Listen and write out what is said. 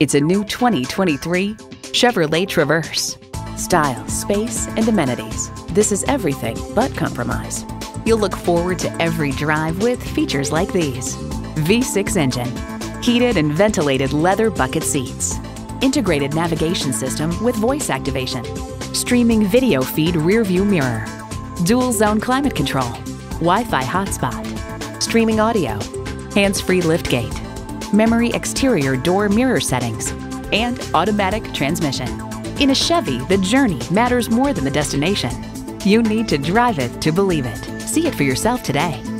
It's a new 2023 Chevrolet Traverse. Style, space, and amenities. This is everything but compromise. You'll look forward to every drive with features like these: V6 engine, heated and ventilated leather bucket seats, integrated navigation system with voice activation, streaming video feed rearview mirror, dual zone climate control, Wi-Fi hotspot, streaming audio, hands-free liftgate, memory exterior door mirror settings, and automatic transmission. In a Chevy, the journey matters more than the destination. You need to drive it to believe it. See it for yourself today.